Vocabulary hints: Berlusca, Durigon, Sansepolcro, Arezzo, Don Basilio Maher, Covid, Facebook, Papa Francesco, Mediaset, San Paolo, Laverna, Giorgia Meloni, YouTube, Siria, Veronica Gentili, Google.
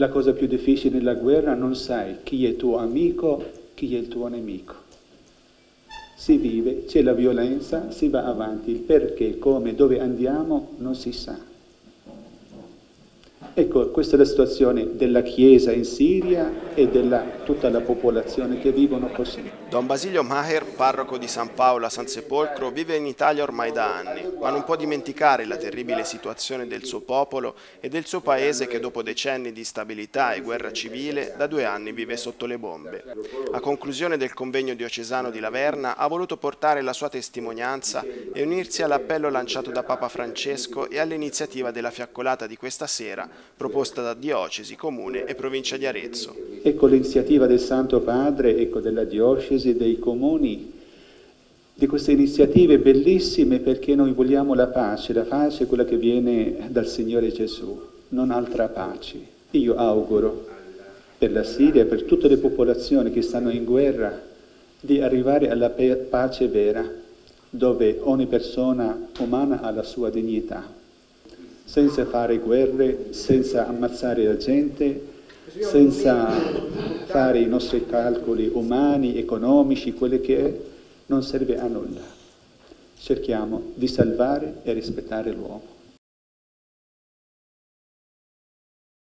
La cosa più difficile nella guerra, non sai chi è tuo amico, chi è il tuo nemico. Si vive, c'è la violenza, si va avanti, perché, come, dove andiamo non si sa. Ecco, questa è la situazione della Chiesa in Siria e della tutta la popolazione che vivono così. Don Basilio Maher, parroco di San Paolo a Sansepolcro, vive in Italia ormai da anni, ma non può dimenticare la terribile situazione del suo popolo e del suo paese che dopo decenni di instabilità e guerra civile da 2 anni vive sotto le bombe. A conclusione del convegno diocesano di Laverna ha voluto portare la sua testimonianza e unirsi all'appello lanciato da Papa Francesco e all'iniziativa della fiaccolata di questa sera, proposta da diocesi, comune e provincia di Arezzo. Ecco l'iniziativa del Santo Padre, ecco della diocesi, dei comuni, di queste iniziative bellissime, perché noi vogliamo la pace è quella che viene dal Signore Gesù, non altra pace. Io auguro per la Siria e per tutte le popolazioni che stanno in guerra di arrivare alla pace vera, dove ogni persona umana ha la sua dignità, senza fare guerre, senza ammazzare la gente, senza fare i nostri calcoli umani, economici, quelli che è, non serve a nulla. Cerchiamo di salvare e rispettare l'uomo.